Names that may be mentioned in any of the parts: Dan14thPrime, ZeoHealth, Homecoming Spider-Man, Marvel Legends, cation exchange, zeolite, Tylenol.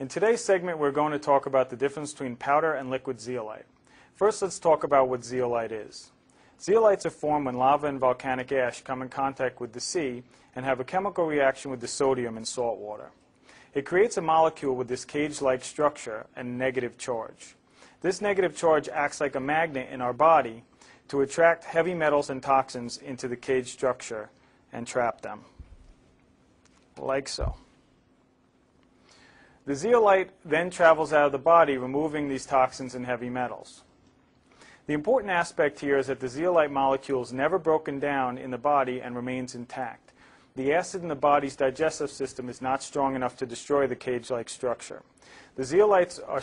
In today's segment, we're going to talk about the difference between powder and liquid zeolite. First, let's talk about what zeolite is. Zeolites are formed when lava and volcanic ash come in contact with the sea and have a chemical reaction with the sodium in salt water. It creates a molecule with this cage-like structure and negative charge. This negative charge acts like a magnet in our body to attract heavy metals and toxins into the cage structure and trap them, like so. The zeolite then travels out of the body, removing these toxins and heavy metals. The important aspect here is that the zeolite molecule is never broken down in the body and remains intact. The acid in the body's digestive system is not strong enough to destroy the cage-like structure. The zeolites are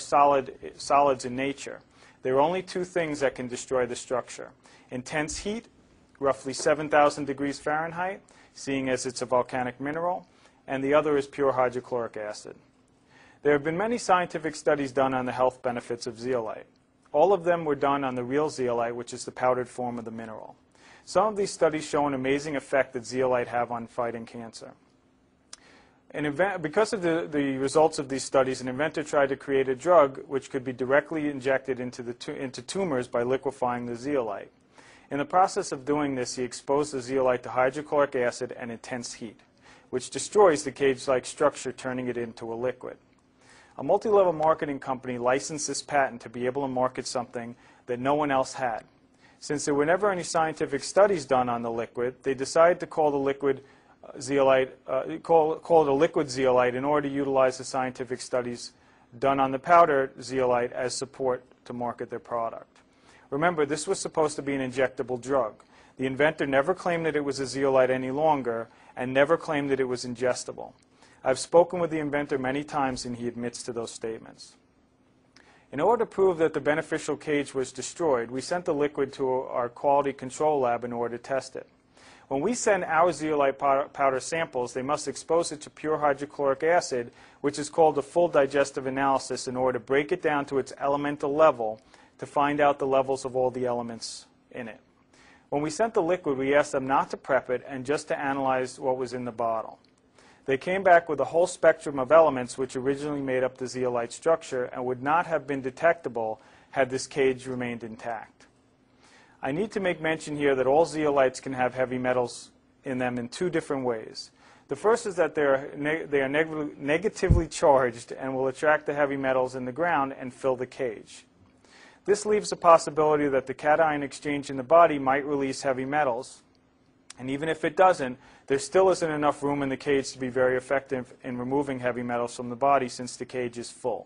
solids in nature. There are only two things that can destroy the structure: intense heat, roughly 7,000 degrees Fahrenheit, seeing as it's a volcanic mineral, and the other is pure hydrochloric acid. There have been many scientific studies done on the health benefits of zeolite. All of them were done on the real zeolite, which is the powdered form of the mineral. Some of these studies show an amazing effect that zeolite have on fighting cancer. Because of the results of these studies, an inventor tried to create a drug which could be directly injected into tumors by liquefying the zeolite. In the process of doing this, he exposed the zeolite to hydrochloric acid and intense heat, which destroys the cage-like structure, turning it into a liquid. A multi-level marketing company licensed this patent to be able to market something that no one else had. Since there were never any scientific studies done on the liquid, they decided to call the liquid zeolite, call it a liquid zeolite in order to utilize the scientific studies done on the powder zeolite as support to market their product. Remember, this was supposed to be an injectable drug. The inventor never claimed that it was a zeolite any longer and never claimed that it was ingestible. I've spoken with the inventor many times, and he admits to those statements. In order to prove that the beneficial cage was destroyed, we sent the liquid to our quality control lab in order to test it. When we send our zeolite powder samples, they must expose it to pure hydrochloric acid, which is called a full digestive analysis, in order to break it down to its elemental level to find out the levels of all the elements in it. When we sent the liquid, we asked them not to prep it and just to analyze what was in the bottle. They came back with a whole spectrum of elements which originally made up the zeolite structure and would not have been detectable had this cage remained intact. I need to make mention here that all zeolites can have heavy metals in them in two different ways. The first is that they are negatively charged and will attract the heavy metals in the ground and fill the cage. This leaves the possibility that the cation exchange in the body might release heavy metals. And even if it doesn't, there still isn't enough room in the cage to be very effective in removing heavy metals from the body, since the cage is full.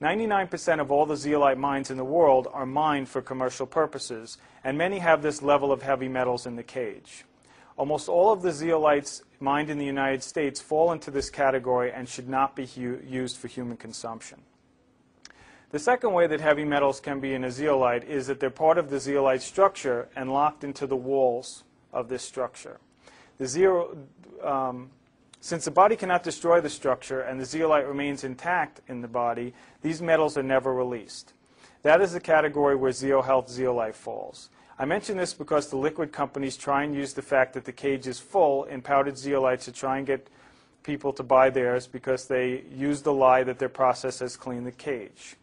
99% of all the zeolite mines in the world are mined for commercial purposes, and many have this level of heavy metals in the cage. Almost all of the zeolites mined in the United States fall into this category and should not be used for human consumption. The second way that heavy metals can be in a zeolite is that they're part of the zeolite structure and locked into the walls of this structure. Since the body cannot destroy the structure and the zeolite remains intact in the body, these metals are never released. That is the category where ZeoHealth zeolite falls. I mention this because the liquid companies try and use the fact that the cage is full in powdered zeolites to try and get people to buy theirs, because they use the lie that their process has cleaned the cage.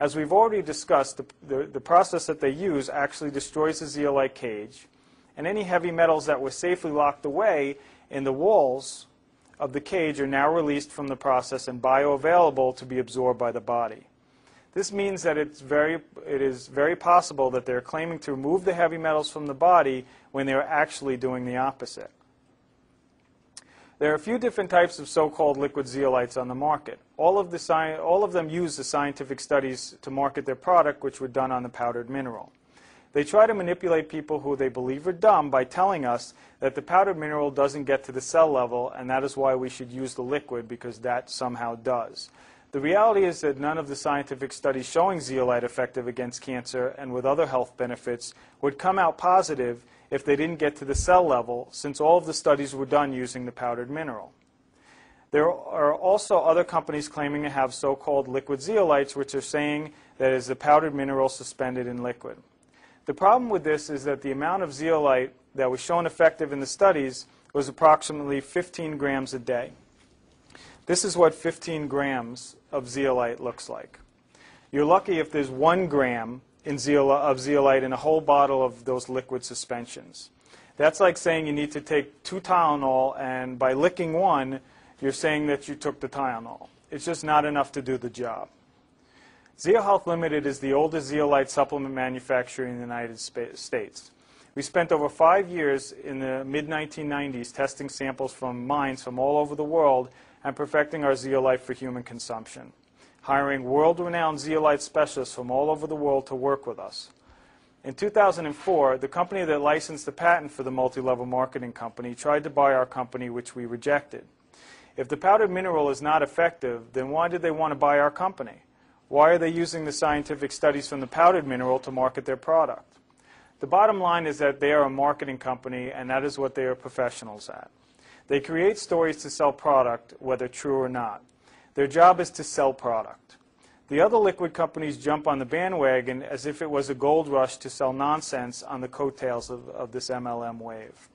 As we've already discussed, the process that they use actually destroys the zeolite cage, and any heavy metals that were safely locked away in the walls of the cage are now released from the process and bioavailable to be absorbed by the body. This means that it is very possible that they're claiming to remove the heavy metals from the body when they're actually doing the opposite. There are a few different types of so-called liquid zeolites on the market. All of them use the scientific studies to market their product, which were done on the powdered mineral. They try to manipulate people who they believe are dumb by telling us that the powdered mineral doesn't get to the cell level, and that is why we should use the liquid, because that somehow does. The reality is that none of the scientific studies showing zeolite effective against cancer and with other health benefits would come out positive if they didn't get to the cell level, since all of the studies were done using the powdered mineral. There are also other companies claiming to have so-called liquid zeolites, which are saying that it is the powdered mineral suspended in liquid. The problem with this is that the amount of zeolite that was shown effective in the studies was approximately 15 grams a day. This is what 15 grams of zeolite looks like. You're lucky if there's 1 gram of zeolite in a whole bottle of those liquid suspensions. That's like saying you need to take 2 Tylenol, and by licking one, you're saying that you took the Tylenol. It's just not enough to do the job. ZeoHealth Limited is the oldest zeolite supplement manufacturer in the United States. We spent over 5 years in the mid-1990s testing samples from mines from all over the world and perfecting our zeolite for human consumption, hiring world-renowned zeolite specialists from all over the world to work with us. In 2004, the company that licensed the patent for the multi-level marketing company tried to buy our company, which we rejected. If the powdered mineral is not effective, then why did they want to buy our company? Why are they using the scientific studies from the powdered mineral to market their product? The bottom line is that they are a marketing company, and that is what they are professionals at. They create stories to sell product, whether true or not. Their job is to sell product. The other liquid companies jump on the bandwagon as if it was a gold rush to sell nonsense on the coattails of this MLM wave.